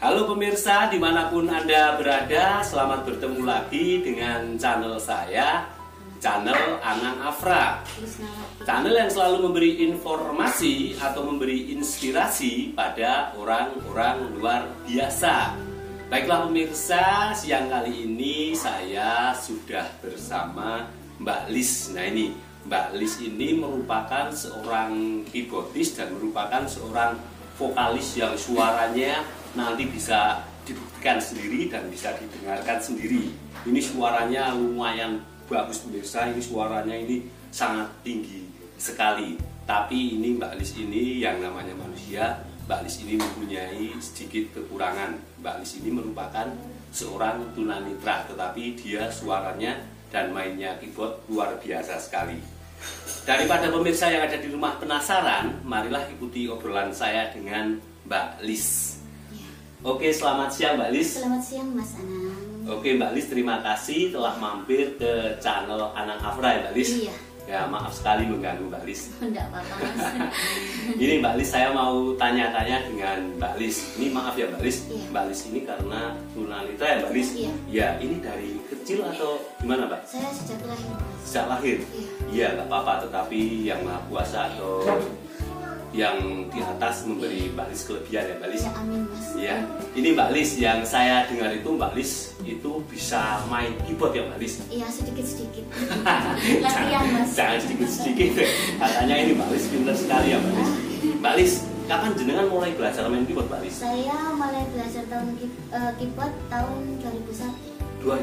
Halo pemirsa dimanapun Anda berada, selamat bertemu lagi dengan channel saya, channel Anang Afra. Channel yang selalu memberi informasi atau memberi inspirasi pada orang-orang luar biasa. Baiklah pemirsa, siang kali ini saya sudah bersama Mbak Lis. Nah ini, Mbak Lis ini merupakan seorang keyboardis dan merupakan seorang vokalis yang suaranya nanti bisa dibuktikan sendiri dan bisa didengarkan sendiri. Ini suaranya lumayan bagus pemirsa, ini suaranya ini sangat tinggi sekali. Tapi ini Mbak Lis ini yang namanya manusia, Mbak Lis ini mempunyai sedikit kekurangan. Mbak Lis ini merupakan seorang tunanetra, tetapi dia suaranya dan mainnya keyboard luar biasa sekali. Daripada pemirsa yang ada di rumah penasaran, marilah ikuti obrolan saya dengan Mbak Lis. Oke, selamat siang Mbak Lis. Selamat siang Mas Anang. Oke Mbak Lis, terima kasih telah mampir ke channel Anang Afra ya Mbak Lis. Iya. Ya maaf sekali mengganggu Mbak Lis. Enggak apa-apa Mas. Ini Mbak Lis, saya mau tanya-tanya dengan Mbak Lis. Ini maaf ya Mbak Lis. Iya. Mbak Lis ini karena tunanetra ya Mbak Lis. Iya. Ya ini dari kecil atau gimana Mbak? Saya sejak lahir. Sejak lahir. Iya nggak apa-apa, tetapi yang Maha Kuasa atau yang di atas memberi Mbak Lis kelebihan ya Mbak Lis. Ya, amin, Mas. Ya. Ini Mbak Lis, yang saya dengar itu Mbak Lis itu bisa main keyboard ya Mbak Lis? Iya, sedikit-sedikit. Latihan Mas. Jangan sedikit-sedikit. Katanya ini Mbak Lis pintar sekali ya Mbak Lis. Mbak Lis, kapan jenengan mulai belajar main keyboard Mbak Lis? Saya mulai belajar keyboard tahun 2001.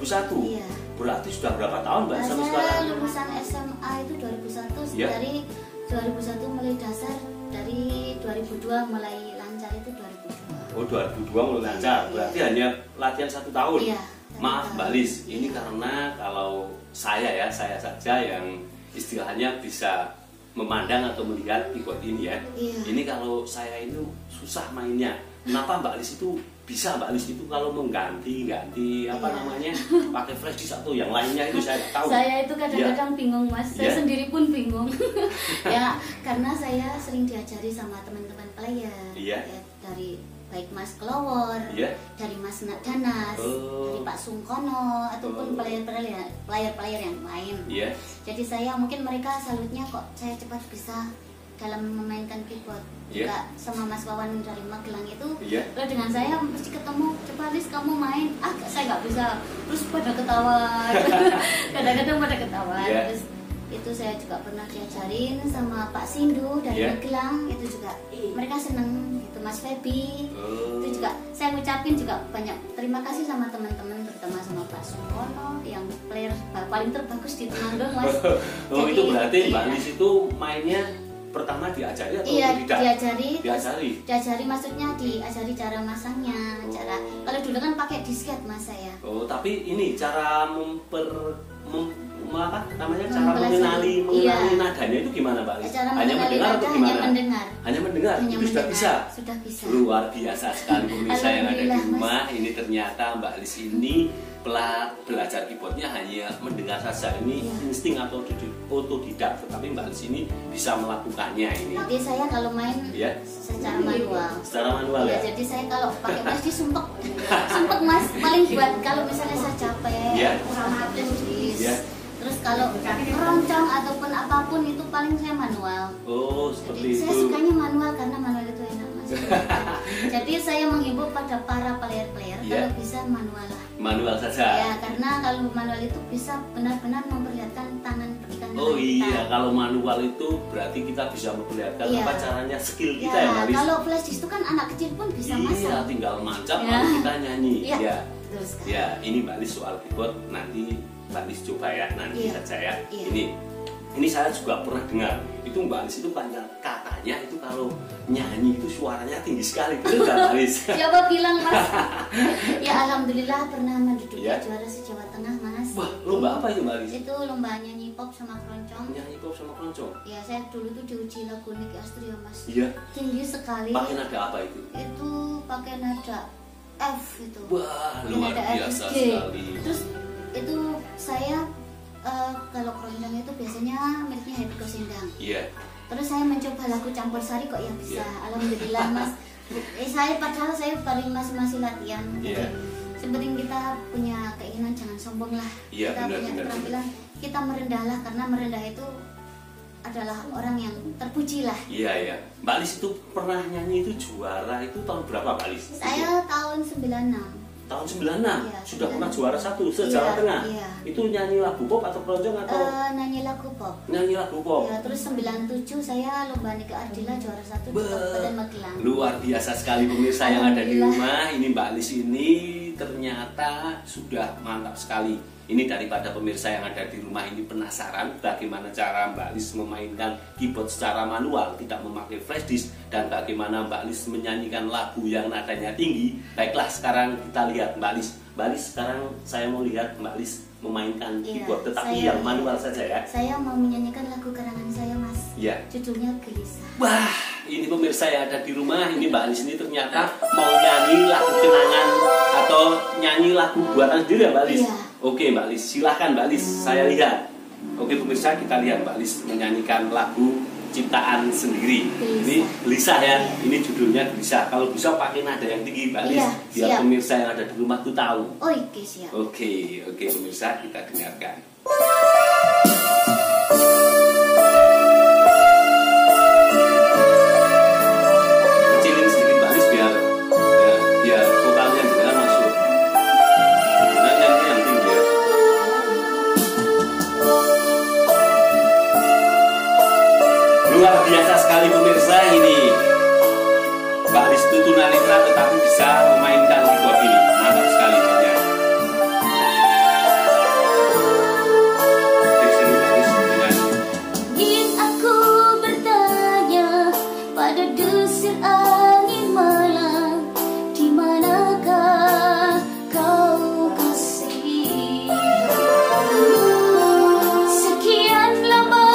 2001? Iya. Berarti sudah berapa tahun Mbak sampai sekarang? Saya lulusan SMA itu 2001, ya. Dari 2001 mulai dasar, dari 2002 mulai lancar itu 2002. Oh 2002 mulai lancar, berarti iya. Hanya latihan 1 tahun. Iya, maaf Mbak Lis, iya. Ini karena kalau saya saja yang istilahnya bisa memandang atau melihat keyboard ini ya. Iya. Ini kalau saya itu susah mainnya. Kenapa Mbak Lis itu bisa? Mbak Lis itu kalau mengganti-ganti apa iya. Namanya pakai flash di satu yang lainnya itu saya tahu. Saya itu kadang-kadang ya. Bingung Mas, saya ya. Sendiri pun bingung. Ya karena saya sering diajari sama teman-teman player iya. Ya, dari baik Mas Kelowor, iya. Dari Mas Nadanas, dari Pak Sungkono ataupun player-player yang lain. Iya. Jadi saya mungkin mereka salutnya kok saya cepat bisa dalam memainkan keyboard. Yeah. Enggak sama Mas Wawan dari Magelang itu yeah. Lalu dengan saya mesti ketemu, coba Lis kamu main, ah saya nggak bisa, terus pada ketawa, kadang-kadang pada ketawa yeah. Terus itu saya juga pernah diajarin sama Pak Sindu dari yeah. Magelang, itu juga mereka seneng, itu Mas Febi itu juga saya ngucapin juga banyak terima kasih sama teman-teman, terutama sama Pak Sungkono yang player paling terbagus di Tulungagung Mas. Oh jadi, itu berarti iya. Mbak Lis itu mainnya pertama diajari atau iya, tidak? Diajari maksudnya diajari cara masangnya, cara kalau dulu kan pakai disket Mas saya. Oh, tapi ini cara mengenali nadanya itu gimana Mbak Lis? Hanya mendengar atau gimana? Hanya mendengar. Itu sudah bisa. Sudah bisa. Luar biasa sekali pemirsa yang ada di rumah. Mas. Ini ternyata Mbak Lis ini belajar keyboardnya hanya mendengar saja, ini ya. Insting atau otodidak, tetapi Mbak Lis ini bisa melakukannya ini. Jadi saya kalau main ya. Secara manual. Secara manual ya. Jadi saya kalau pakai Mas disumpek, sumpek Mas paling buat kalau misalnya saya capek, ya. Kurang aktivis. Ya. Terus kalau keroncong ataupun apapun itu paling saya manual. Oh, seperti jadi itu. Saya sukanya manual karena manual itu enak Mas. Jadi saya menghimbau pada para player-player yeah. Kalau bisa manual lah. Manual saja. Ya, karena kalau manual itu bisa benar-benar memperlihatkan tangan kita. Oh iya, kalau manual itu berarti kita bisa memperlihatkan yeah. Apa caranya skill yeah. Kita ya Maris. Kalau flash disk itu kan anak kecil pun bisa yeah, masak. Iya, tinggal mancap yeah. Lalu kita nyanyi. Iya. Yeah. Yeah. Ya, ini Mbak Lis soal keyboard nanti Mbak Lis coba ya nanti yeah. Saja ya. Yeah. Ini saya juga pernah dengar itu Mbak Lis itu panjang katanya itu kalau nyanyi itu suaranya tinggi sekali betul nggak Mbak Lis? Siapa bilang Mas? Ya alhamdulillah pernah menduduki yeah. Juara se-Jawa Tengah Mas. Wah lomba apa itu Mbak Lis? Itu lomba nyanyi pop sama keroncong. Nyanyi pop sama keroncong? Ya saya dulu tuh diuji lagu Nike Astria Mas. Iya. Yeah. Tinggi sekali. Pakai nada apa itu? Itu pakai nada F itu. Wah, luar biasa sekali. Terus itu saya kalau keroncong itu biasanya miliknya Hetty Koes Endang. Iya. Yeah. Terus saya mencoba lagu campur sari kok ya bisa. Yeah. Alhamdulillah Mas. Saya padahal saya paling masih latihan. Yeah. Sebenarnya kita punya keinginan jangan sombong lah. Yeah, kita punya keterampilan, kita merendah lah, karena merendah itu adalah orang yang terpuji lah. Iya, iya. Mbak Lis itu pernah nyanyi itu juara itu tahun berapa Mbak Lis? Saya tahun 96. Tahun 96 ya, sudah pernah juara satu se-Jawa Tengah. Iya. Itu nyanyi lagu pop atau keroncong atau nyanyi lagu pop. Nyanyi lagu pop. Ya, terus 97 saya lomba Nike Ardilla juara satu di Kabupaten Magelang. Luar biasa sekali pemirsa yang ada di rumah. Ini Mbak Lis ini ternyata sudah mantap sekali. Ini daripada pemirsa yang ada di rumah ini penasaran bagaimana cara Mbak Lis memainkan keyboard secara manual, tidak memakai flash disk, dan bagaimana Mbak Lis menyanyikan lagu yang nadanya tinggi. Baiklah, sekarang kita lihat Mbak Lis. Mbak Lis, sekarang saya mau lihat Mbak Lis memainkan keyboard, tetapi yang manual saja ya. Saya mau menyanyikan lagu karangan saya, Mas. Iya. Judulnya Gelisah. Wah, ini pemirsa yang ada di rumah, ini Mbak Lis ini ternyata mau nyanyi lagu kenangan atau nyanyi lagu buatan sendiri ya Mbak Lis? Iya. Oke Mbak Lis, silahkan Mbak Lis, saya lihat. Oke pemirsa, kita lihat Mbak Lis menyanyikan lagu ciptaan sendiri. Gelisah. Ini Gelisah ya. Ini judulnya Gelisah. Kalau bisa pakai nada yang tinggi Mbak Lis, biar pemirsa yang ada di rumah tuh tahu. Oh, oke, siap. Oke, oke pemirsa, kita dengarkan. Kecilin sedikit Mbak Lis biar biar vokalnya dengar masuk. Nah, yang tinggi ya. Luar biasa sekali pemirsa, ini Mbak Lis itu tunanetra tetapi bisa memainkan keyboard ini. Mantap sekali ya. Ingin aku bertanya pada desir angin malam, di manakah kau kasih? Sekian lama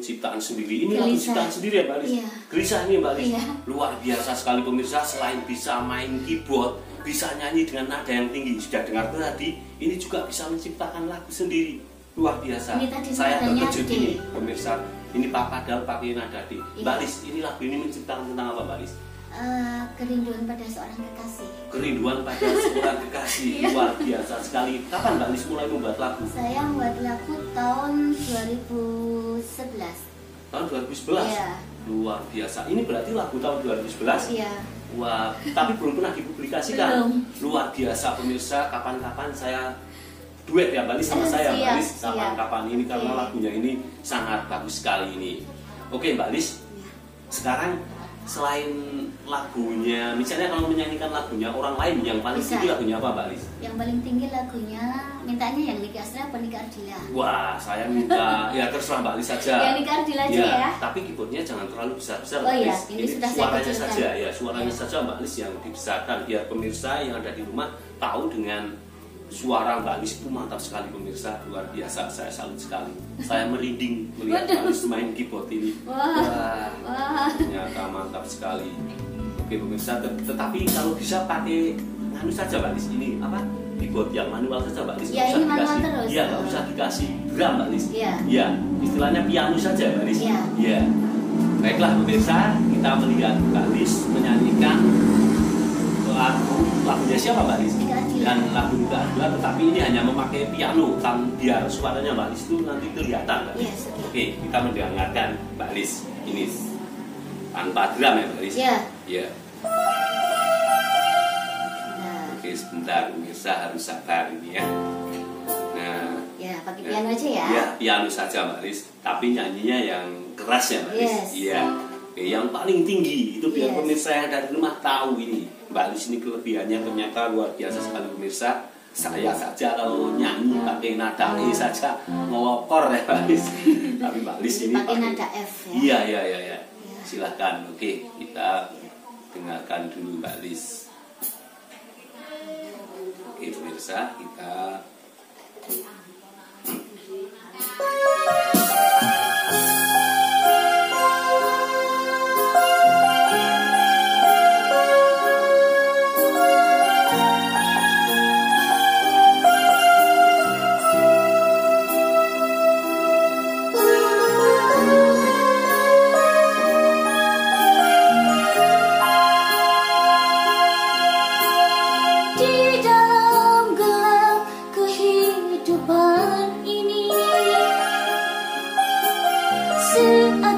ciptaan sendiri. Ini lagu ciptaan sendiri ya Mbak Lis? Gelisah nih Mbak Lis. Luar biasa sekali pemirsa, selain bisa main keyboard, bisa nyanyi dengan nada yang tinggi, sudah dengar tadi, ini juga bisa menciptakan lagu sendiri. Luar biasa. Saya terkejut ini pemirsa. Ini padahal pakai nada di. Mbak Lis, ini lagu ini menciptakan tentang apa Mbak Lis? Kerinduan pada seorang kekasih. Kerinduan pada seorang kekasih. Luar biasa sekali. Kapan Mbak Lis mulai membuat lagu? Saya membuat lagu tahun 2011. Tahun 2011? Iya. Luar biasa. Ini berarti lagu tahun 2011? Iya. Wah, tapi belum pernah dipublikasikan. Belum. Luar biasa pemirsa, kapan-kapan saya duet ya Mbak Lis sama saya Mbak Lis. Kapan-kapan ini karena lagunya ini sangat bagus sekali ini. Oke Mbak Lis, sekarang selain lagunya, misalnya kalau menyanyikan lagunya orang lain, yang paling tinggi lagunya apa Mbak Lis? Yang paling tinggi lagunya, mintanya yang Nike Astria apa Nike Ardilla? Wah, saya minta, ya terserah Mbak Lis saja. Yang Nike Ardilla aja ya? Tapi keyboardnya jangan terlalu besar-besar Mbak Lis. Ini sudah suaranya saja, ya suaranya saja Mbak Lis yang dibesarkan, biar pemirsa yang ada di rumah tahu dengan Suara Mbak Lis itu mantap sekali pemirsa, luar biasa, saya salut sekali. Saya merinding melihat Mbak Lis main keyboard ini. Wah, ternyata mantap sekali. Oke pemirsa, tetapi kalau bisa pakai nganu saja Mbak Lis ini, apa? Keyboard yang manual saja Mbak Lis, ya, usah dikasih. Iya, nggak usah dikasih drum Mbak Lis. Iya, ya, istilahnya piano saja Mbak Lis. Iya. Ya. Baiklah pemirsa, kita melihat Mbak Lis menyanyikan lagunya siapa Mbak Lis? Dan lagu Nike Ardilla, tetapi ini hanya memakai piano kan, biar suaranya Mbak Lis itu nanti kelihatan Mbak Lis. Yes, okay. Oke, kita mendengarkan Mbak Lis ini tanpa drum ya Mbak Lis? Iya. Yeah. Yeah. Nah. Oke, sebentar pemirsa, harus sabar ini ya. Nah, ya pakai piano aja ya. Iya, piano saja Mbak Lis, tapi nyanyinya yang keras ya Mbak Lis. Iya. Yes. Yang paling tinggi itu biar pemirsa yang dari rumah tahu ini Mbak Lis ini kelebihannya ternyata luar biasa sekali pemirsa. Saya saja kalau nyanyi pakai nada E saja ngelopor ya Mbak Lis. Tapi Mbak Lis ini pakai nada F ya. Iya. Silahkan. Oke, kita dengarkan dulu Mbak Lis. Oke pemirsa, kita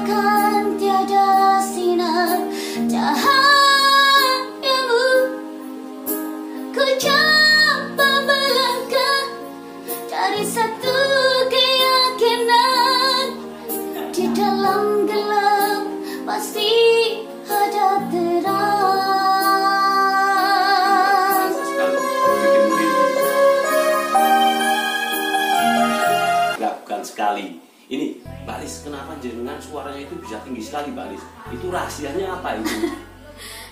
seakan tiada sinar cahayamu, ku coba melangkah dari satu keyakinan. Di dalam gelap pasti ada terang. Bukan sekali ini Mbak Lis, kenapa jenengan suaranya itu bisa tinggi sekali Mbak Lis? Itu rahasianya apa itu?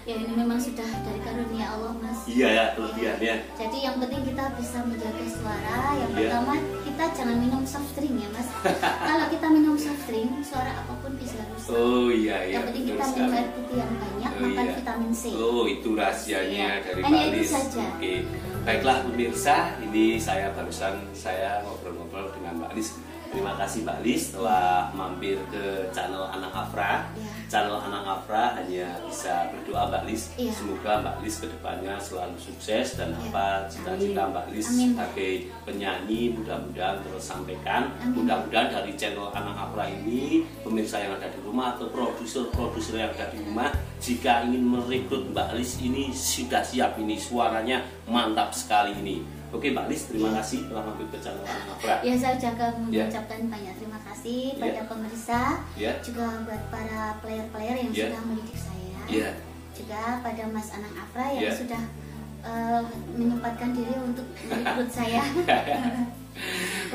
Ya ini memang sudah dari karunia Allah Mas. Iya ya, kelebihan ya. Jadi yang penting kita bisa menjaga suara. Yang pertama kita jangan minum soft drink ya Mas. Kalau kita minum soft drink, suara apapun bisa rusak. Oh iya. Yang penting kita minum air putih yang banyak, makan vitamin C. Oh itu rahasianya dari Mbak Lis. Hanya itu saja. Oke. Baiklah pemirsa, ini saya barusan saya ngobrol-ngobrol dengan Mbak Lis. Terima kasih Mbak Lis telah mampir ke channel Anang Afra. Channel Anang Afra hanya bisa berdoa Mbak Lis. Semoga Mbak Lis kedepannya selalu sukses dan apa cita-cita Mbak Lis sebagai penyanyi mudah-mudahan terus sampaikan. Mudah-mudahan dari channel Anang Afra ini pemirsa yang ada di rumah atau produser-produser yang ada di rumah jika ingin merekrut Mbak Lis ini sudah siap ini suaranya mantap sekali ini. Oke Mbak Lis, terima kasih telah mampir ke channel Anang Afra. Ya, saya juga mengucapkan banyak terima kasih pada pemirsa, juga buat para player-player yang sudah mendidik saya, juga pada Mas Anang Afra yang sudah menyempatkan diri untuk merekrut saya.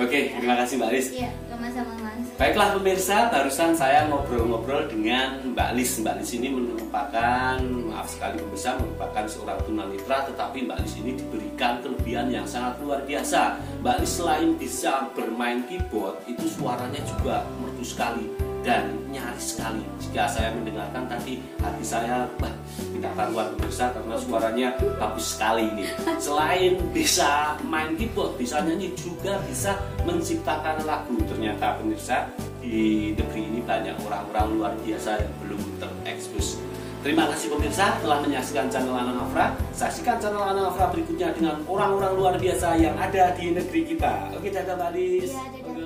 Oke, terima kasih Mbak Lis. Iya, sama-sama Mas. Baiklah pemirsa, barusan saya ngobrol-ngobrol dengan Mbak Lis. Mbak Lis ini merupakan, maaf sekali pemirsa, merupakan seorang tunanetra, tetapi Mbak Lis ini diberikan kelebihan yang sangat luar biasa. Mbak Lis selain bisa bermain keyboard, itu suaranya juga merdu sekali dan nyaris sekali. Jika saya mendengarkan tadi, hati saya tidak karuan pemirsa karena suaranya bagus sekali ini. Selain bisa main keyboard, bisa nyanyi juga bisa menciptakan lagu. Ternyata pemirsa di negeri ini banyak orang-orang luar biasa yang belum terekspos. Terima kasih pemirsa telah menyaksikan channel Anang Afra. Saksikan channel Anang Afra berikutnya dengan orang-orang luar biasa yang ada di negeri kita. Oke, dadah Mbak Lis.